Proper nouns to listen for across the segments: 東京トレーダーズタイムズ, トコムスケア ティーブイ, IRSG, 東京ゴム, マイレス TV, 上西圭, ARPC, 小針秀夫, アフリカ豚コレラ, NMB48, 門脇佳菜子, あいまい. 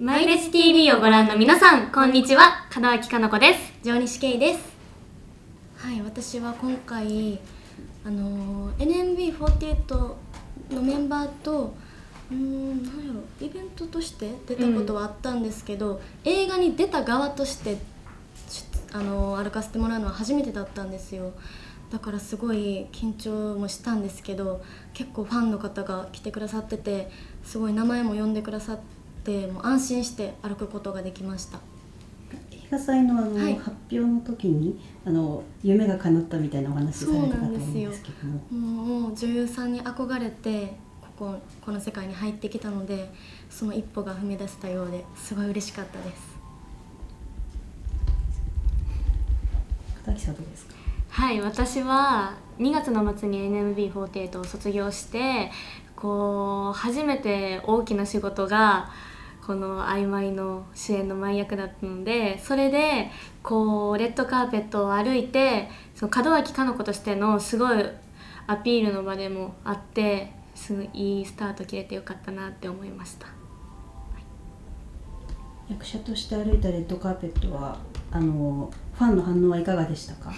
マイレス TV をご覧の皆さん、こんにちは。門脇佳菜子です。上西圭です。はい、私は今回NMB48 のメンバーとなんやろイベントとして出たことはあったんですけど、映画に出た側として歩かせてもらうのは初めてだったんですよ。だからすごい緊張もしたんですけど、結構ファンの方が来てくださってて、すごい名前も呼んでくださって、もう安心して歩くことができました。映画祭のはい、発表の時に夢が叶ったみたいなお話されたかと思うんですけども、そうなんですよ。もう女優さんに憧れてこの世界に入ってきたので、その一歩が踏み出せたようで、すごい嬉しかったです。片木さんどうですか？はい、私は2月の末に NMB48 を卒業して、こう初めて大きな仕事がこの「あいまい」の主演の舞役だったので、それでこうレッドカーペットを歩いて、その門脇佳菜子としてのすごいアピールの場でもあって、すごいいいスタート切れてよかったなって思いました。はい、役者として歩いたレッドカーペットはファンの反応はいかがでしたか？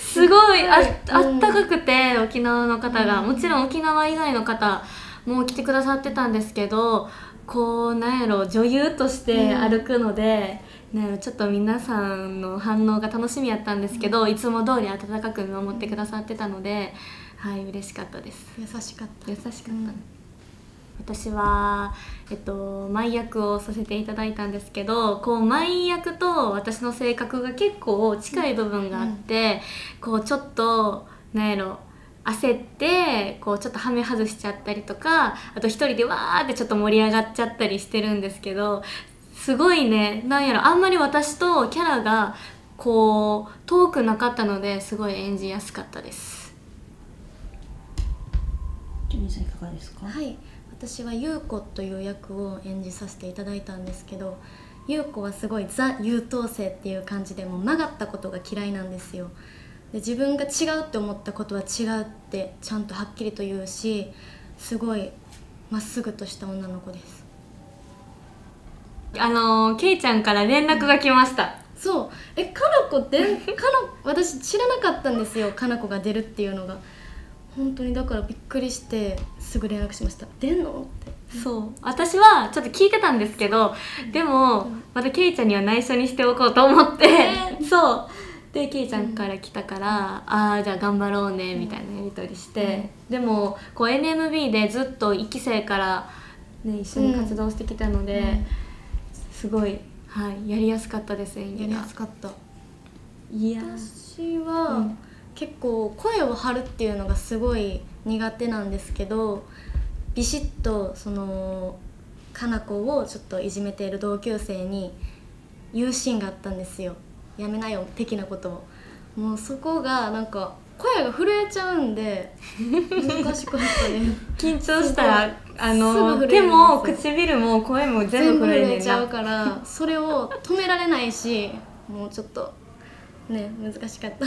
すごい あったかくて、沖縄の方が、もちろん沖縄以外の方も来てくださってたんですけど、こうなんやろ女優として歩くので、なんやろちょっと皆さんの反応が楽しみやったんですけど、いつも通り温かく見守ってくださってたので、はい、嬉しかったです。優しかった。優しかった。私は、舞役をさせていただいたんですけど、こう舞役と私の性格が結構近い部分があって、こうちょっとなんやろ焦ってこうちょっとはめ外しちゃったりとか、あと一人でわーってちょっと盛り上がっちゃったりしてるんですけど、すごいね、なんやろあんまり私とキャラがこう遠くなかったので、すごい演じやすかったです。ジュニーさんいかがですか？はい、私は優子という役を演じさせていただいたんですけど、優子はすごいザ優等生っていう感じで、もう曲がったことが嫌いなんですよ。で、自分が違うって思ったことは違うってちゃんとはっきりと言うし、すごいまっすぐとした女の子です。けいちゃんから連絡が来ました。そう、かなこって私知らなかったんですよ、かなこが出るっていうのが。本当にだからびっくりして、すぐ連絡しました。出んのって。そう、私はちょっと聞いてたんですけど、でもまたけいちゃんには内緒にしておこうと思って、そうでけいちゃんから来たから「ああじゃあ頑張ろうね」みたいなやり取りして、でもこう NMB でずっと1期生から、ね、一緒に活動してきたので、すごい、はい、やりやすかったですね。やりやすかった。いや私は、結構声を張るっていうのがすごい苦手なんですけど、ビシッとそのかなこをちょっといじめている同級生に言うシーンがあったんですよ。やめなよ的なことを。もうそこがなんか声が震えちゃうんで難しかったね。緊張したら手も唇も声も全部震えちゃうから、それを止められないし、もうちょっとね難しかった。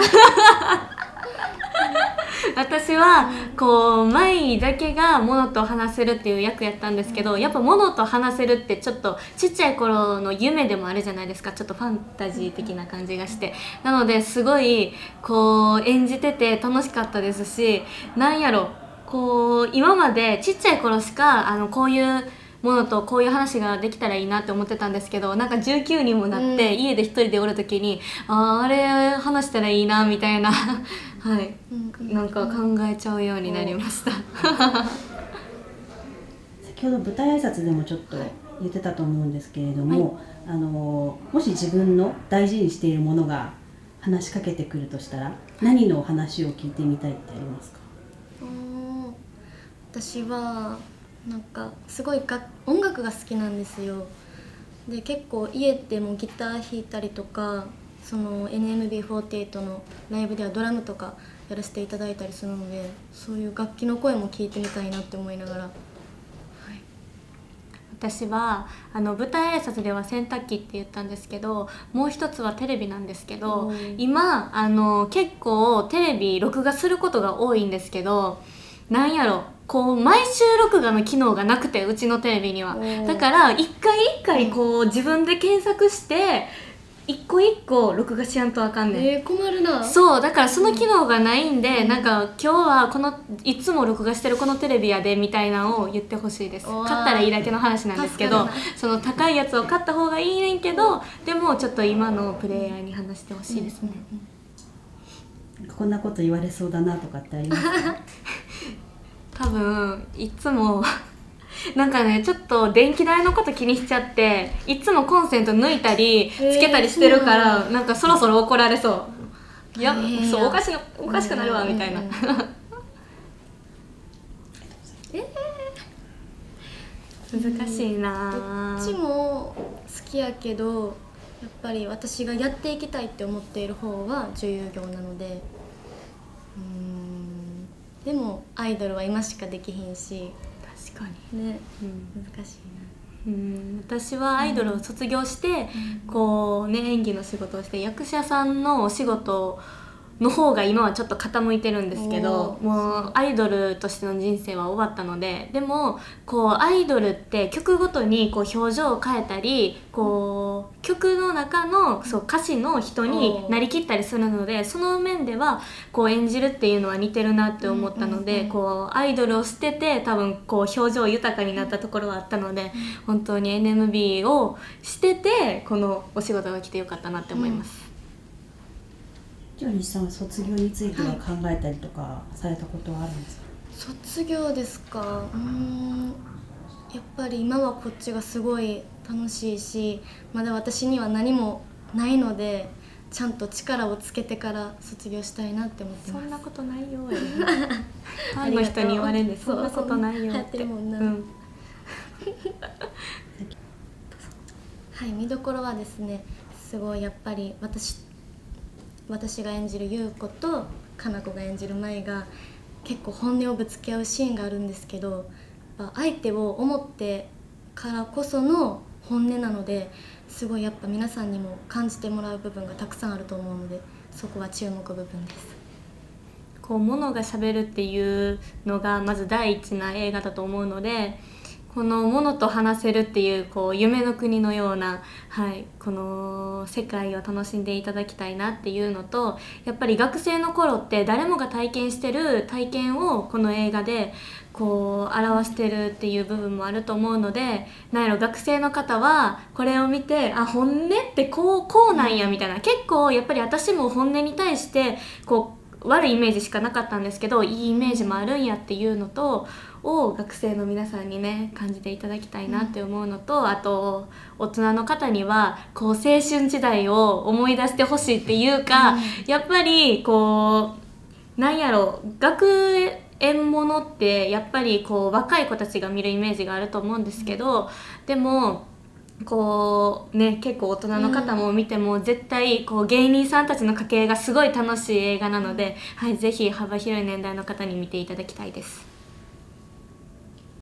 私はこう舞だけがモノと話せるっていう役やったんですけど、やっぱモノと話せるってちょっとちっちゃい頃の夢でもあるじゃないですか。ちょっとファンタジー的な感じがして、なのですごいこう演じてて楽しかったですし、なんやろこう今までちっちゃい頃しかこういうものとこういう話ができたらいいなって思ってたんですけど、なんか19にもなって、家で一人でおる時にあれ話したらいいなみたいなはい、なんか考えちゃうようになりました。先ほど舞台挨拶でもちょっと言ってたと思うんですけれども、もし自分の大事にしているものが話しかけてくるとしたら、何の話を聞いてみたいってありますか？私はなんかすごい音楽が好きなんですよ。で結構家でもギター弾いたりとか、その NMB48 のライブではドラムとかやらせていただいたりするので、そういう楽器の声も聞いてみたいなって思いながら、はい、私は舞台挨拶では洗濯機って言ったんですけど、もう一つはテレビなんですけど、今結構テレビ録画することが多いんですけど。なんやろ、こう毎週録画の機能がなくて、うちのテレビにはだから一回一回こう自分で検索して一個一個録画しやんとあかんねん。困るな。そうだからその機能がないんで、なんか今日はこのいつも録画してるこのテレビやでみたいなのを言ってほしいです。買ったらいいだけの話なんですけど、その高いやつを買った方がいいねんけど、でもちょっと今のプレイヤーに話してほしいですね。こんなこと言われそうだなとかってありますか？多分いつもなんかね、ちょっと電気代のこと気にしちゃって、いつもコンセント抜いたりつけたりしてるから、なんかそろそろ怒られそう。いや、そうおかしくなるわみたいな。難しいな。どっちも好きやけど、やっぱり私がやっていきたいって思っている方は女優業なので、でもアイドルは今しかできひんし。確かにね、難しいな。私はアイドルを卒業して、こうね、演技の仕事をして、役者さんのお仕事の方が今はちょっと傾いてるんですけど、もうアイドルとしての人生は終わったので。でもこうアイドルって曲ごとにこう表情を変えたり、こう曲の中のそう歌詞の人になりきったりするので、その面ではこう演じるっていうのは似てるなって思ったので、こうアイドルを捨てて多分こう表情豊かになったところはあったので、本当に NMB をしててこのお仕事が来てよかったなって思います。ジョニーさんは卒業については考えたりとかされたことはあるんですか？卒業ですか。やっぱり今はこっちがすごい楽しいし、まだ私には何もないので、ちゃんと力をつけてから卒業したいなって思ってます。そんなことないよ。ファンの人に言われるんで、そんなことないよって。はい、見どころはですね、すごいやっぱり私が演じる優子とかな子が演じる舞が結構本音をぶつけ合うシーンがあるんですけど、やっぱ相手を思ってからこその本音なので、すごいやっぱ皆さんにも感じてもらう部分がたくさんあると思うので、そこは注目部分です。こう物がしゃべるっていうのがまず第一な映画だと思うので、このものと話せるっていう、こう夢の国のような、はい、この世界を楽しんでいただきたいなっていうのと、やっぱり学生の頃って誰もが体験してる体験をこの映画でこう表してるっていう部分もあると思うので、なんやろ、学生の方はこれを見て、あ、本音ってこうなんやみたいな。結構やっぱり私も本音に対してこう悪いイメージしかなかったんですけど、いいイメージもあるんやっていうのとを学生の皆さんにね感じていただきたいなって思うのと、あと大人の方にはこう青春時代を思い出してほしいっていうか、やっぱりこうなんやろ、学園ものってやっぱりこう若い子たちが見るイメージがあると思うんですけど、でもこうね、結構大人の方も見ても絶対こう芸人さんたちの家系がすごい楽しい映画なので、はい、ぜひ幅広い年代の方に見ていただきたいです。